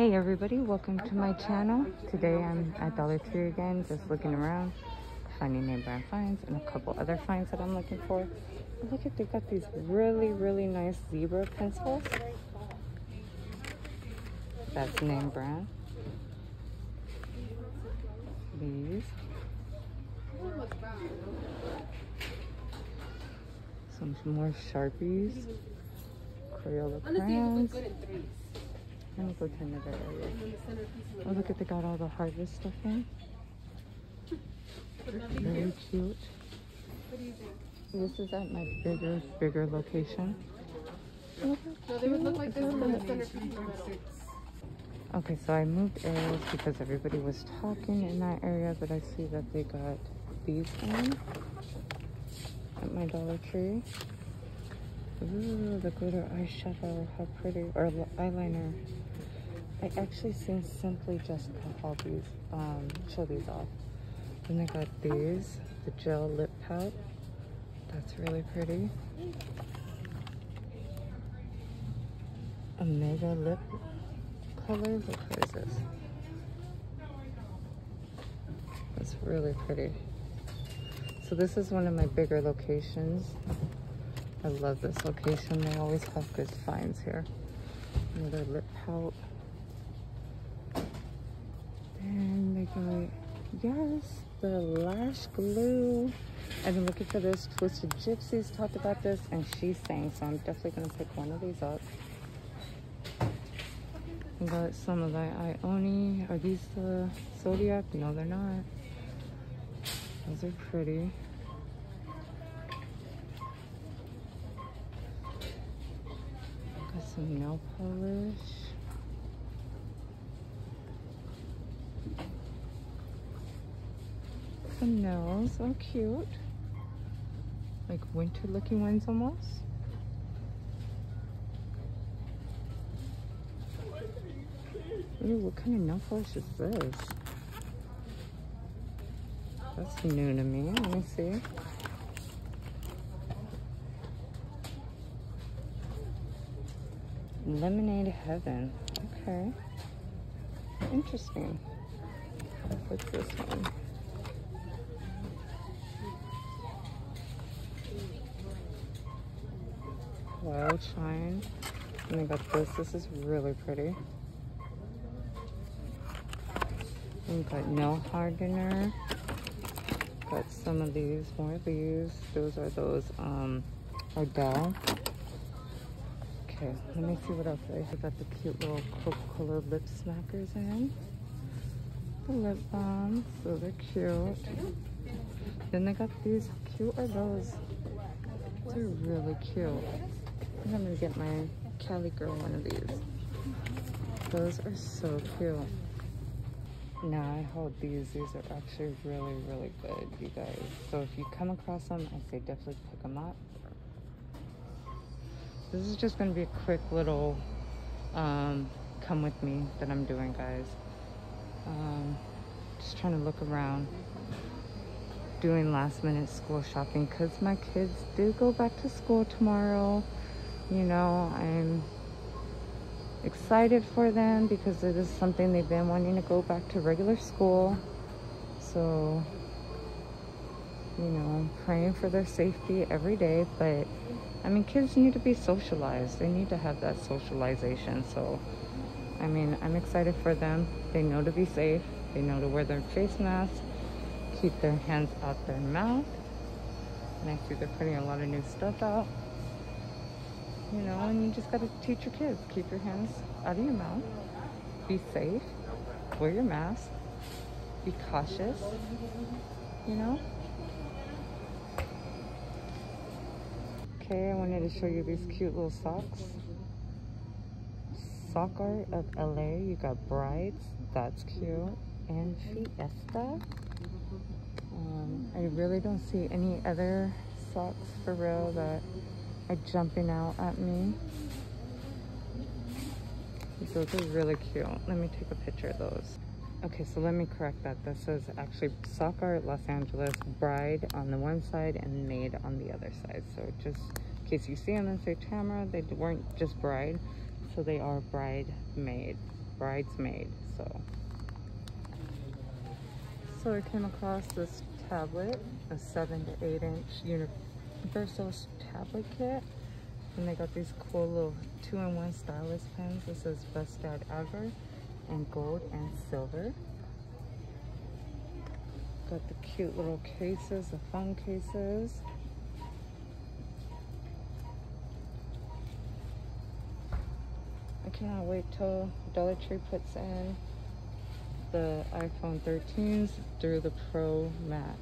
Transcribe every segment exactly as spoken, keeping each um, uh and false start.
Hey everybody, welcome to my channel. Today I'm at Dollar Tree again, just looking around, finding name brand finds and a couple other finds that I'm looking for. But look at, they got these really, really nice zebra pencils. That's name brand. These. Some more Sharpies. Crayola crayons. Let me go to another area. Oh, look at, they got all the harvest stuff in. Very cute. This is at my bigger, bigger location. Oh, they would look like this from the centerpiece. Okay, so I moved areas because everybody was talking in that area, but I see that they got these in at my Dollar Tree. Ooh, the glitter eyeshadow, how pretty, or eyeliner. I actually seen Simply Just all these, um, show these off. Then they got these, the gel lip pout. That's really pretty. Omega lip colors, what is this? That's really pretty. So this is one of my bigger locations. I love this location. They always have good finds here. Another lip pout. And they got, yes, the lash glue. I've been looking for this. Twisted Gypsy's talked about this and she sang, so I'm definitely going to pick one of these up. I got some of the Ioni. Are these the Zodiac? No, they're not. Those are pretty. Some nail polish. Some nails, so cute. Like winter looking ones almost. Ooh, what kind of nail polish is this? That's new to me, let me see. Lemonade Heaven. Okay. Interesting. What's this one? Wild Shine. And I got this. This is really pretty. And got nail hardener. Got some of these. More of these. Those are those, um, Ardell. Okay, let me see what else they have. Got the cute little Coke color lip smackers in. The lip balms, those are cute. Then they got these. How cute are those? Those are really cute. I think I'm gonna get my Cali Girl one of these. Those are so cute. Now I hold these. These are actually really, really good, you guys. So if you come across them, I say definitely pick them up. This is just going to be a quick little um, come with me that I'm doing, guys. Um, just trying to look around, doing last minute school shopping because my kids do go back to school tomorrow. You know, I'm excited for them because it is something they've been wanting to go back to regular school. So, you know, I'm praying for their safety every day, but I mean, kids need to be socialized. They need to have that socialization. So, I mean, I'm excited for them. They know to be safe. They know to wear their face masks, keep their hands out their mouth. And I see they're putting a lot of new stuff out. You know, and you just got to teach your kids. Keep your hands out of your mouth. Be safe. Wear your mask. Be cautious. You know? Okay, I wanted to show you these cute little socks. Sock Art of L A. You got Brides, that's cute. And Fiesta. Um, I really don't see any other socks for real that are jumping out at me. Those are really cute. Let me take a picture of those. Okay, so let me correct that. This is actually Sock Art Los Angeles, Bride on the one side and Maid on the other side. So just in case you see them and say, Tamara, they weren't just Bride. So they are Bride, Maid. bridesmaid. So, so I came across this tablet, a seven to eight inch universal tablet kit. And they got these cool little two-in-one stylus pens. This is Best Dad Ever in gold and silver. Got the cute little cases, the phone cases. I cannot wait till Dollar Tree puts in the iPhone thirteens through the Pro Max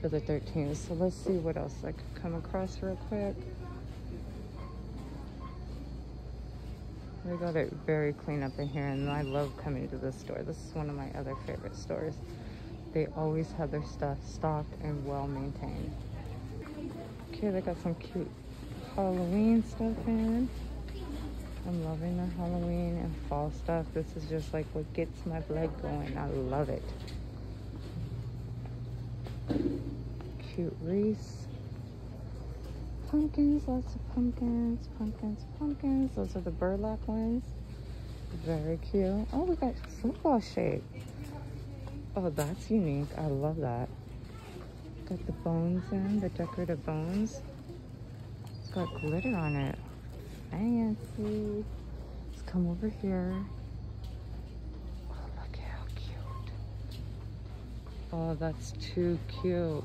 for the thirteens. So let's see what else I could come across real quick. They got it very clean up in here, and I love coming to this store. This is one of my other favorite stores. They always have their stuff stocked and well maintained. Okay, they got some cute Halloween stuff in. I'm loving the Halloween and fall stuff. This is just like what gets my blood going. I love it. Cute Reese. Pumpkins, lots of pumpkins, pumpkins, pumpkins. Those are the burlap ones. Very cute. Oh, we got football shape. Oh, that's unique. I love that. Got the bones in, the decorative bones. It's got glitter on it. Fancy. Let's come over here. Oh, look how cute. Oh, that's too cute.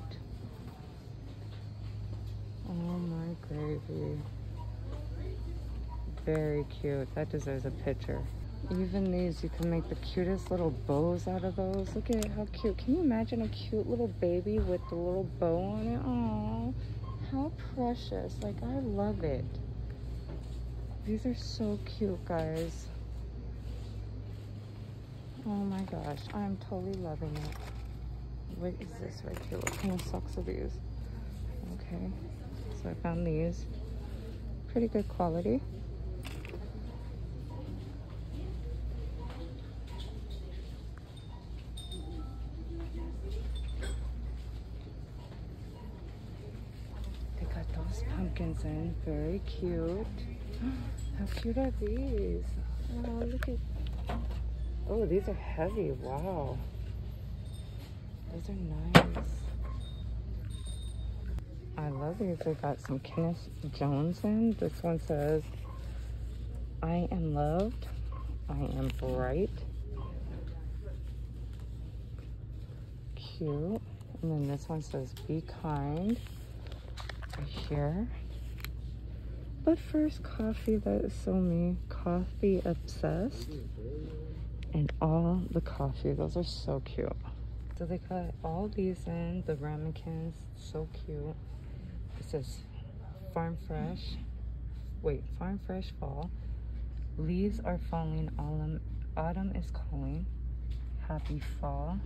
Oh my gravy. Very cute. That deserves a picture. Even these, you can make the cutest little bows out of those. Look at how cute. Can you imagine a cute little baby with the little bow on it? Aww, how precious. Like, I love it. These are so cute, guys. Oh my gosh, I'm totally loving it. What is this right here? What kind of socks are these? Okay. So I found these, pretty good quality. They got those pumpkins in, very cute. How cute are these? Oh, look at, oh, these are heavy, wow. Those are nice. I love these. They got some Kenneth Jones in. This one says, I am loved, I am bright. Cute. And then this one says, be kind. Right here. But first, coffee. That is so me. Coffee obsessed. And all the coffee. Those are so cute. So they got all these in. The ramekins. So cute. This is Farm Fresh, wait, Farm Fresh Fall. Leaves are falling, autumn, autumn is calling. Happy Fall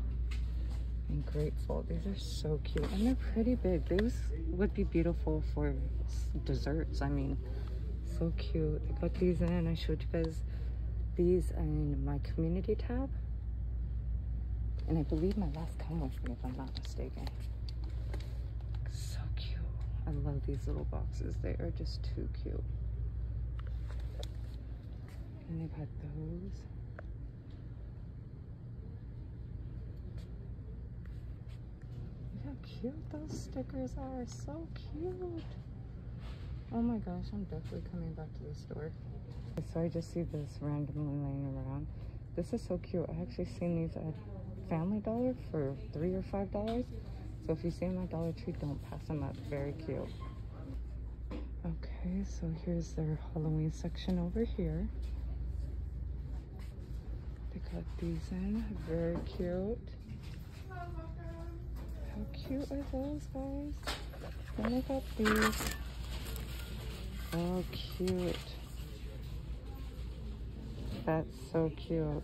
and Grateful. These are so cute and they're pretty big. These would be beautiful for desserts. I mean, so cute. I got these in. I showed you guys these in my community tab. And I believe my last come with me, if I'm not mistaken. I love these little boxes. They are just too cute. And they've had those. Look how cute those stickers are. So cute. Oh my gosh, I'm definitely coming back to the store. So I just see this randomly laying around. This is so cute. I actually seen these at Family Dollar for three or five dollars. So if you see my Dollar Tree, don't pass them up. Very cute. Okay, so here's their Halloween section over here. They got these in. Very cute. How cute are those, guys? Then I got these. Oh, cute. That's so cute.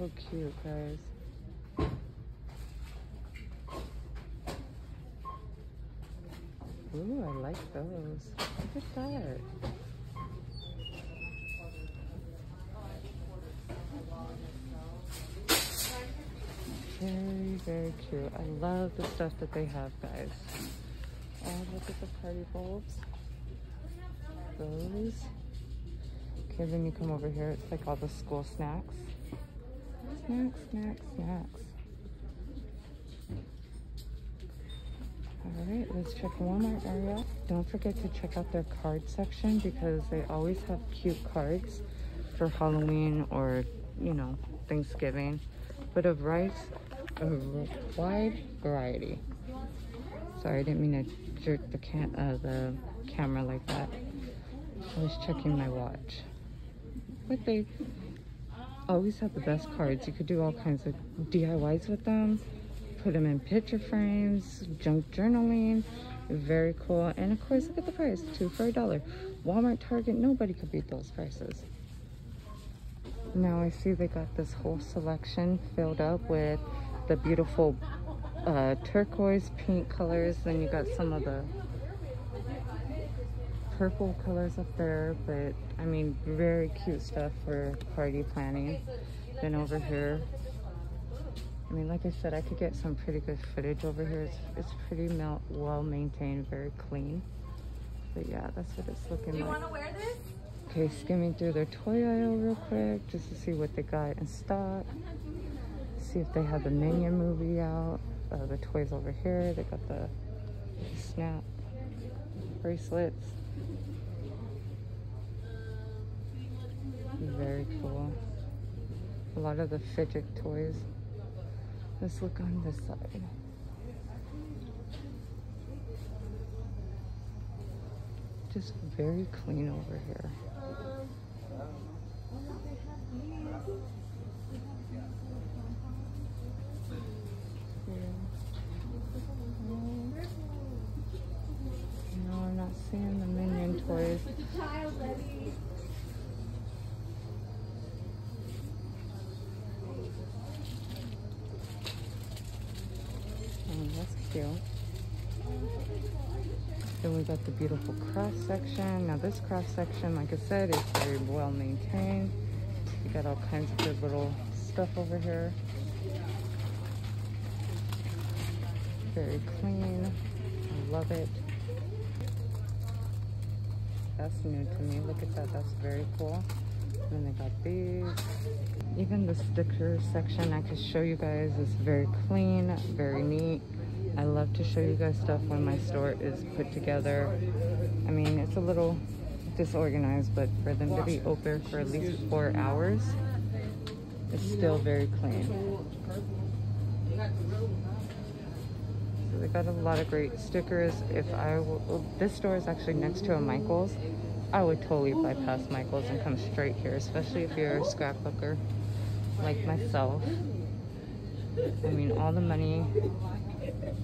So cute, guys. Ooh, I like those. Look at that. Very very cute. I love the stuff that they have, guys. Oh, look at the party bulbs. Those. Okay, then you come over here. It's like all the school snacks. Snacks, snacks, snacks. All right, let's check Walmart area. Don't forget to check out their card section because they always have cute cards for Halloween or, you know, Thanksgiving. But a wide, a wide variety. Sorry, I didn't mean to jerk the can uh, the camera like that. I was checking my watch. But they always have the best cards. You could do all kinds of D I Ys with them. Put them in picture frames, junk journaling, very cool. And of course, look at the price, two for a dollar. Walmart, Target, nobody could beat those prices. Now I see they got this whole selection filled up with the beautiful uh, turquoise pink colors. Then you got some of the purple colors up there, but I mean, very cute stuff for party planning. Then over here, I mean, like I said, I could get some pretty good footage over here. It's, it's pretty well maintained, very clean. But yeah, that's what it's looking like. Do you want to wear this? Okay, skimming through their toy aisle real quick just to see what they got in stock. See if they have the Minion movie out. Uh, the toys over here. They got the snap bracelets. Very cool. A lot of the fidget toys. Let's look on this side. Just very clean over here. No, I'm not seeing the Minion toys. Cute. Then we got the beautiful cross section. Now this cross section, like I said, is very well maintained. You got all kinds of good little stuff over here. Very clean. I love it. That's new to me. Look at that. That's very cool. And then they got these. Even the sticker section I could show you guys is very clean, very neat. I love to show you guys stuff when my store is put together. I mean, it's a little disorganized, but for them to be open for at least four hours, it's still very clean. So they got a lot of great stickers. If I will, this store is actually next to a Michael's. I would totally bypass Michael's and come straight here, especially if you're a scrapbooker like myself. I mean, all the money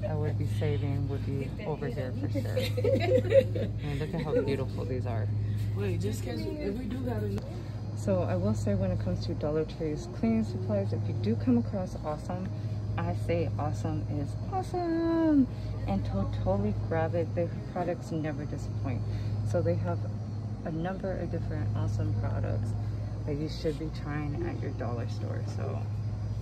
I would be saving would be over here for sure. I mean, look at how beautiful these are. Wait, just because if we do gotta. So I will say, when it comes to Dollar Tree's cleaning supplies, if you do come across awesome, I say awesome is awesome, and totally grab it. Their products never disappoint. So they have a number of different awesome products that you should be trying at your dollar store. So.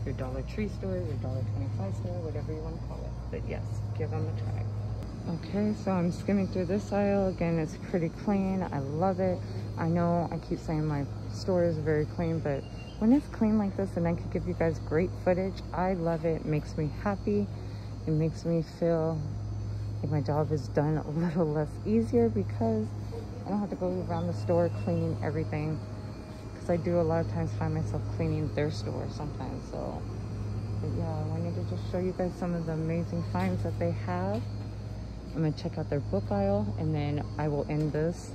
Your Dollar Tree store, your Dollar twenty-five store, whatever you want to call it. But yes, give them a try. Okay, so I'm skimming through this aisle. Again, it's pretty clean. I love it. I know I keep saying my store is very clean, but when it's clean like this and I can give you guys great footage, I love it. It makes me happy. It makes me feel like my job is done a little less easier because I don't have to go around the store, clean everything. I do a lot of times find myself cleaning their store sometimes. So but yeah, I wanted to just show you guys some of the amazing finds that they have. I'm gonna check out their book aisle and then I will end this.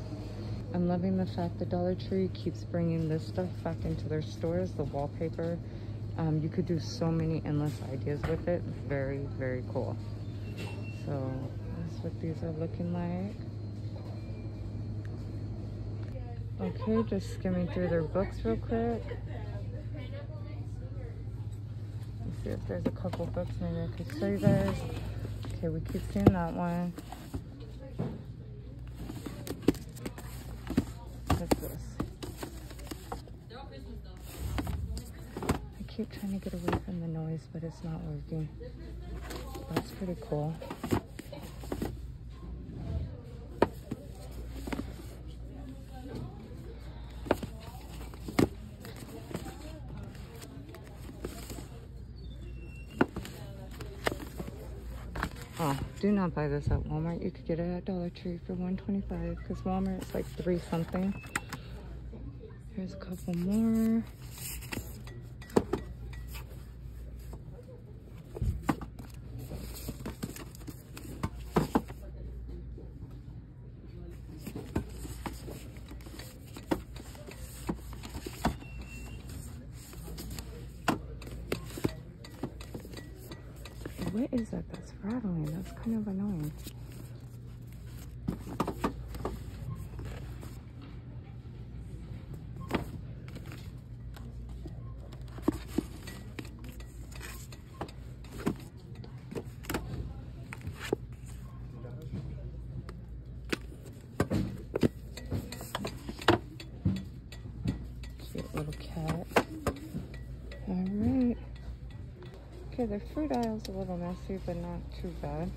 I'm loving the fact that Dollar Tree keeps bringing this stuff back into their stores, the wallpaper. Um, you could do so many endless ideas with it. Very, very cool. So that's what these are looking like. Okay, just skimming through their books real quick. Let's see if there's a couple books maybe I could show you guys. Okay, we keep seeing that one. What's this? I keep trying to get away from the noise, but it's not working. That's pretty cool. Oh, do not buy this at Walmart. You could get it at Dollar Tree for one twenty-five, because Walmart is like three something. Here's a couple more. What is that that's rattling? That's kind of annoying. Cute little cat. Alright. Okay, the fruit aisle's a little messy, but not too bad.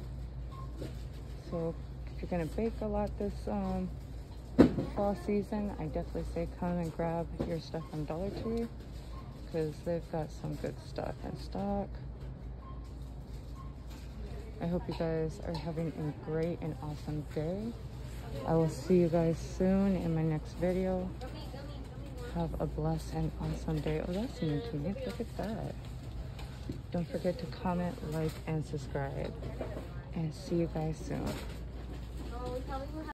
So if you're gonna bake a lot this um, fall season, I definitely say come and grab your stuff from Dollar Tree, because they've got some good stuff in stock. I hope you guys are having a great and awesome day. I will see you guys soon in my next video. Have a blessed and awesome day. Oh, that's new to me. Look at that. Don't forget to comment, like, and subscribe. And see you guys soon.